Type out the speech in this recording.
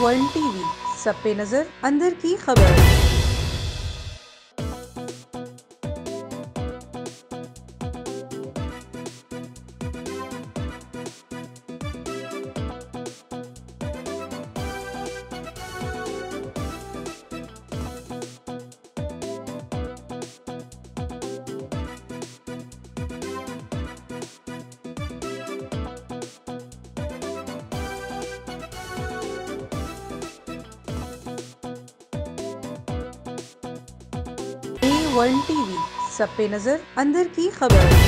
World TV सब पे नजर, अंदर की खबर। वर्ल्ड टीवी सब पे नजर, अंदर की खबर।